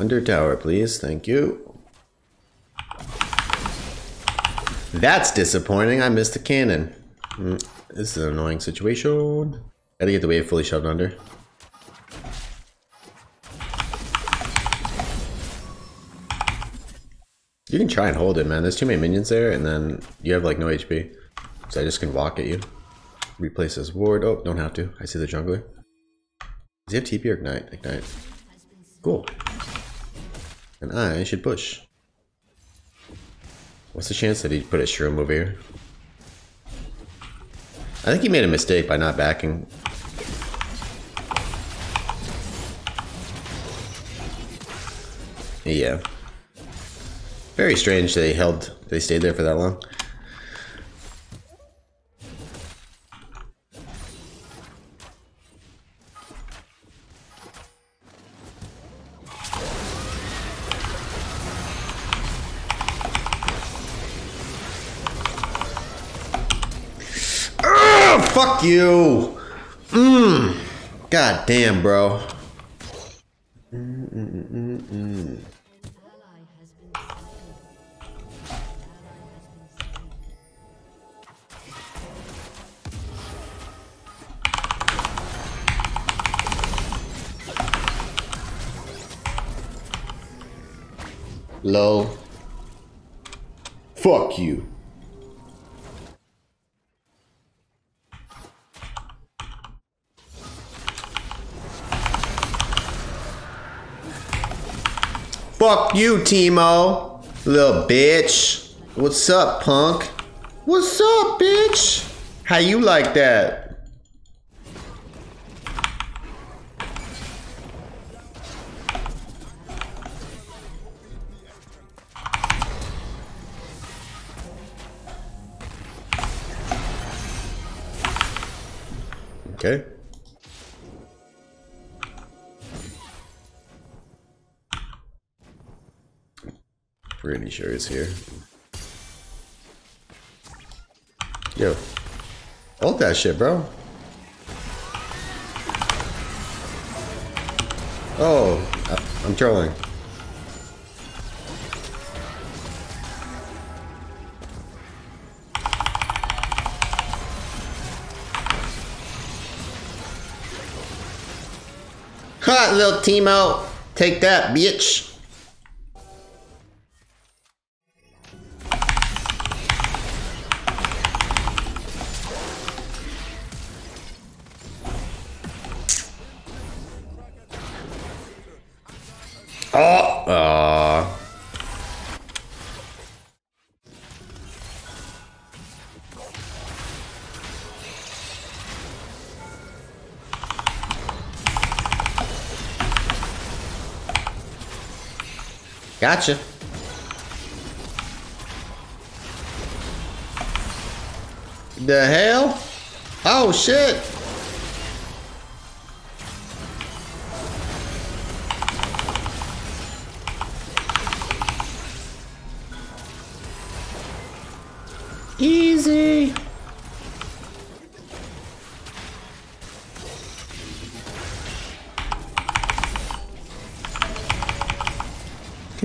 Under tower, please. Thank you. That's disappointing. I missed the cannon. This is an annoying situation. Gotta get the wave fully shoved under. You can try and hold it, man. There's too many minions there, and then you have like no HP. So I just can walk at you. Replace this ward. Oh, don't have to. I see the jungler. Does he have TP or ignite? Ignite. Cool. And I should push. What's the chance that he put a shroom over here? I think he made a mistake by not backing. Yeah. Very strange they stayed there for that long. Fuck you! God damn, bro. Low. Fuck you. Fuck you, Teemo, little bitch. What's up, punk? What's up, bitch? How you like that? Okay. Pretty sure it's here. Yo. Ult that shit, bro. Oh, I'm trolling. Hot little Teemo. Take that, bitch. Gotcha. The hell? Oh shit. Easy.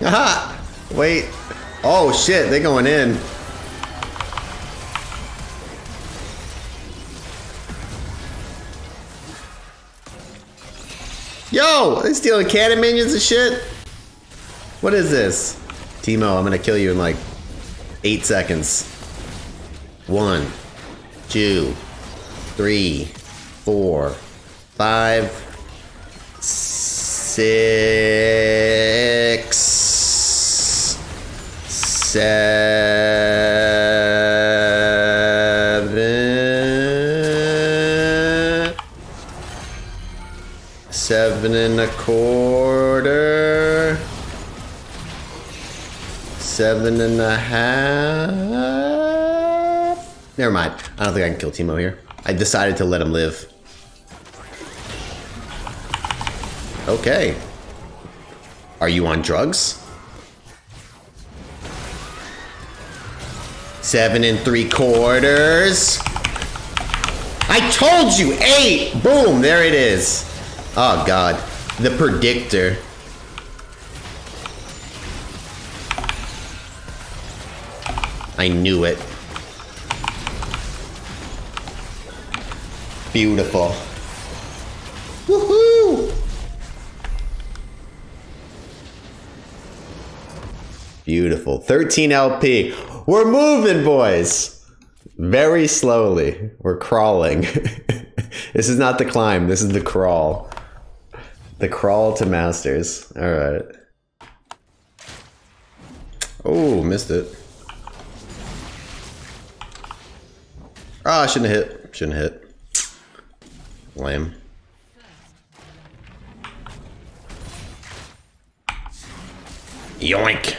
Aha! Wait. Oh shit, they're going in. Yo! They stealing cannon minions and shit? What is this? Teemo, I'm gonna kill you in like 8 seconds. 1, 2, 3, 4, 5, 6, 7, 7 and a quarter, 7 and a half. Never mind. I don't think I can kill Teemo here. I decided to let him live. Okay. Are you on drugs? 7 and 3/4. I told you 8. Boom, there it is. Oh God, the predictor. I knew it. Beautiful. Woohoo! Beautiful. 13 LP. We're moving, boys. Very slowly. We're crawling. This is not the climb. This is the crawl. The crawl to masters. All right. Oh, missed it. Ah, oh, shouldn't have hit. Shouldn't have hit. Lame. Yoink.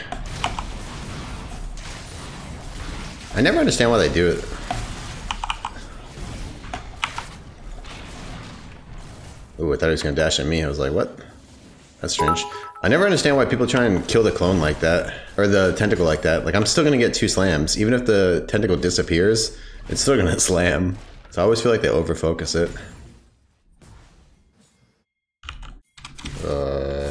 I never understand why they do it. Ooh, I thought he was gonna dash at me. I was like, what? That's strange. I never understand why people try and kill the clone like that. Or the tentacle like that. Like, I'm still gonna get two slams. Even if the tentacle disappears, it's still gonna slam. So I always feel like they overfocus it. Oh.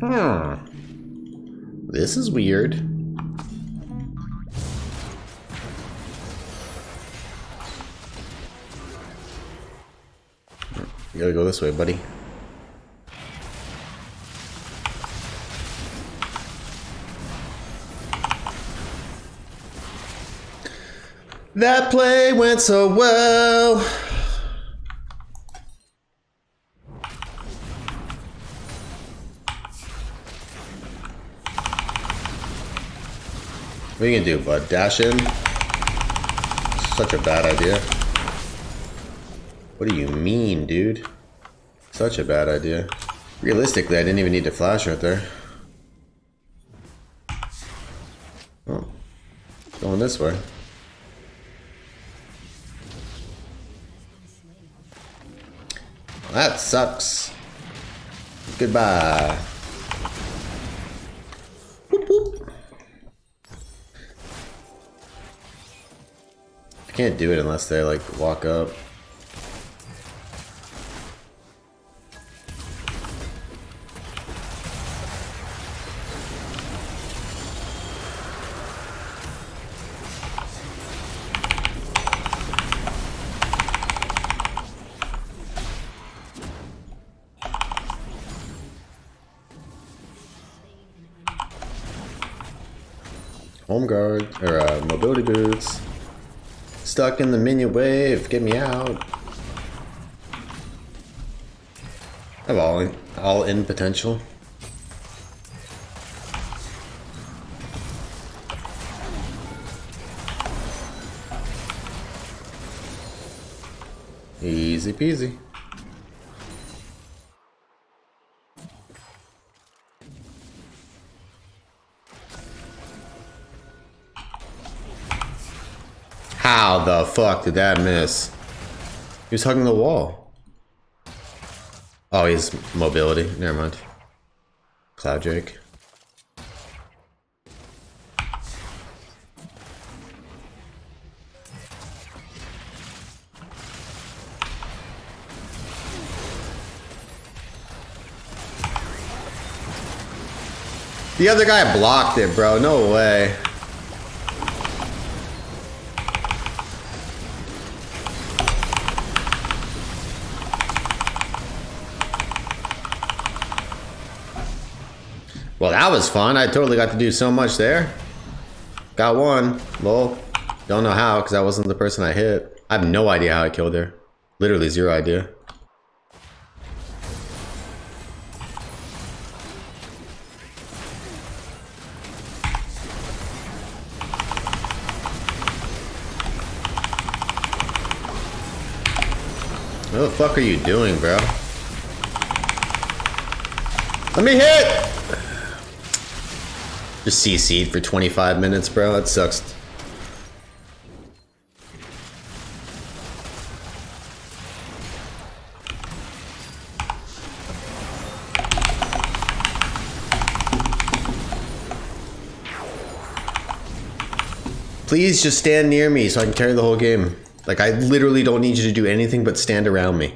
Hmm. This is weird. You gotta go this way, buddy. That play went so well. What are you gonna do, bud? Dash in? Such a bad idea. What do you mean, dude? Such a bad idea. Realistically, I didn't even need to flash right there. Oh, going this way. That sucks. Goodbye. Whoop, whoop. I can't do it unless they like walk up. Home guard, or mobility boots. Stuck in the minion wave, get me out. I have all in potential. Easy peasy. How the fuck did that miss? He was hugging the wall. Oh, he's mobility. Never mind. Cloud Drake. The other guy blocked it, bro. No way. Well, that was fun. I totally got to do so much there. Got one. Lol. Don't know how, because I wasn't the person I hit. I have no idea how I killed her. Literally zero idea. What the fuck are you doing, bro? Let me hit! Just CC'd for 25 minutes, bro. That sucks. Please just stand near me so I can carry the whole game. Like, I literally don't need you to do anything but stand around me.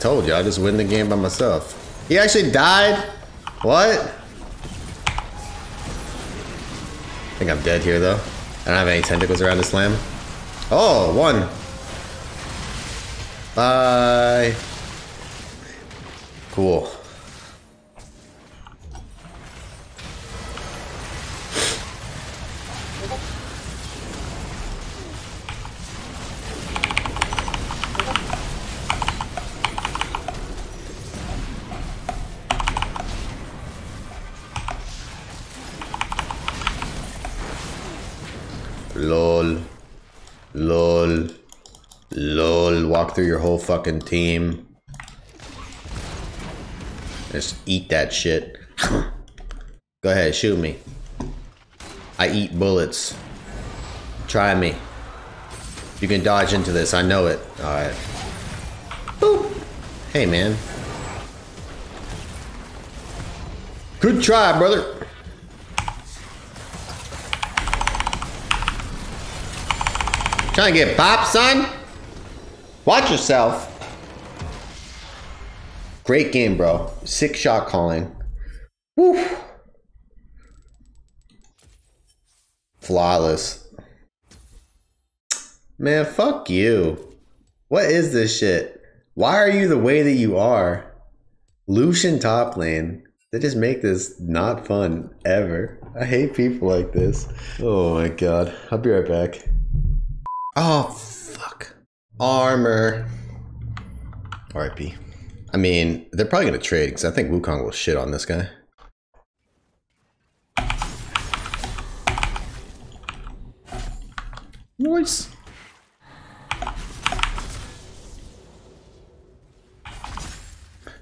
Told you, I just win the game by myself. He actually died? What? I think I'm dead here, though. I don't have any tentacles around this lamb. Oh, one. Bye. Cool. LOL, walk through your whole fucking team. Just eat that shit. Go ahead, shoot me. I eat bullets. Try me. You can dodge into this, I know it. Alright. Boop! Hey, man. Good try, brother. Trying to get popped, son? Watch yourself. Great game, bro. Sick shot calling. Woof. Flawless. Man, fuck you. What is this shit? Why are you the way that you are? Lucian top lane. They just make this not fun ever. I hate people like this. Oh my god. I'll be right back. Oh, fuck. Armor. RIP. I mean, they're probably going to trade because I think Wukong will shit on this guy. Nice.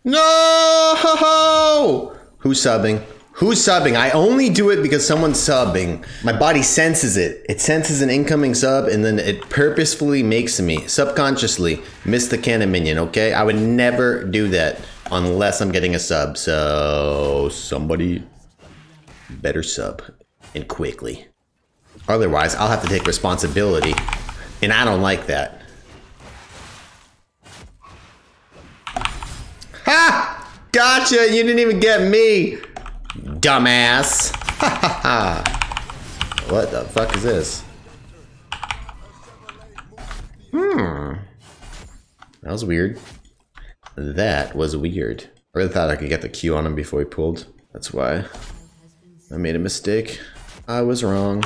No! Who's subbing? Who's subbing? I only do it because someone's subbing. My body senses it. It senses an incoming sub and then it purposefully makes me subconsciously miss the cannon minion, okay? I would never do that unless I'm getting a sub. So somebody better sub and quickly. Otherwise, I'll have to take responsibility and I don't like that. Ha! Gotcha, you didn't even get me. Dumbass! Ha ha ha! What the fuck is this? That was weird. That was weird. I really thought I could get the Q on him before he pulled. That's why. I made a mistake. I was wrong.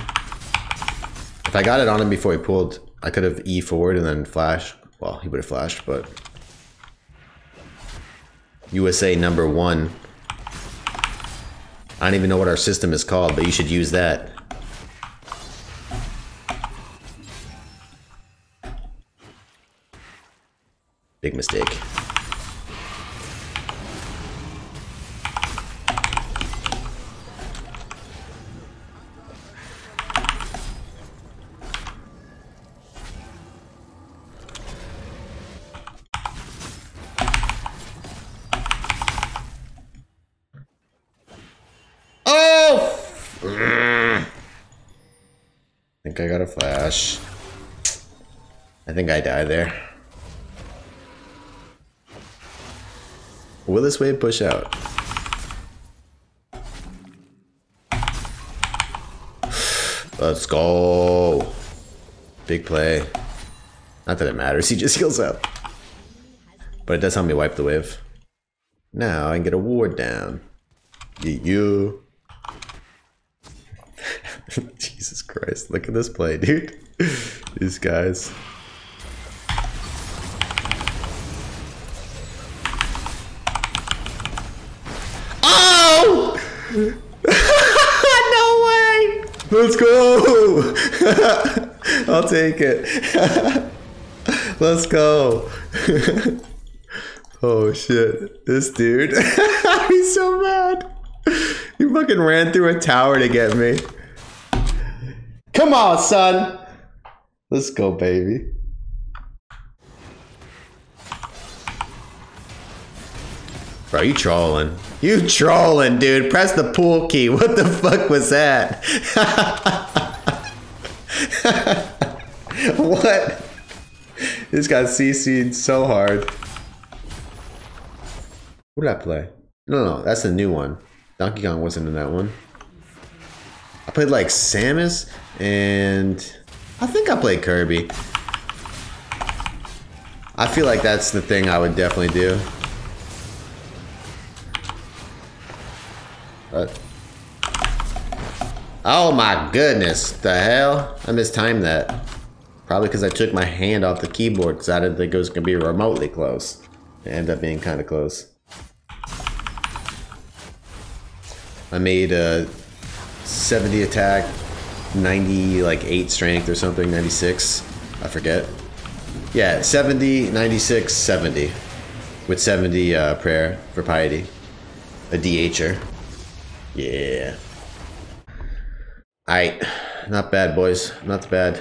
If I got it on him before he pulled, I could have E forward and then flash. Well, he would have flashed, but... USA number one. I don't even know what our system is called, but you should use that. Big mistake. I got a flash. I think I die there. Will this wave push out? Let's go. Big play. Not that it matters, he just heals up. But it does help me wipe the wave. Now I can get a ward down. Get you. Jesus Christ, look at this play, dude. These guys. Oh! No way! Let's go! I'll take it. Let's go. Oh shit, this dude. He's so mad. He fucking ran through a tower to get me. Come on, son. Let's go, baby. Bro, you trolling. You trolling, dude. Press the pool key. What the fuck was that? What? This got CC'd so hard. What did I play? No, that's the new one. Donkey Kong wasn't in that one. I played like Samus and I think I played Kirby. I feel like that's the thing I would definitely do. But oh my goodness, the hell? I mistimed that. Probably because I took my hand off the keyboard because I didn't think it was going to be remotely close. It ended up being kind of close. I made 70 attack, 90 like 8 strength or something, 96, I forget. Yeah, 70, 96, 70 with 70 prayer for piety, a DHer. Yeah. All right, not bad boys, not bad.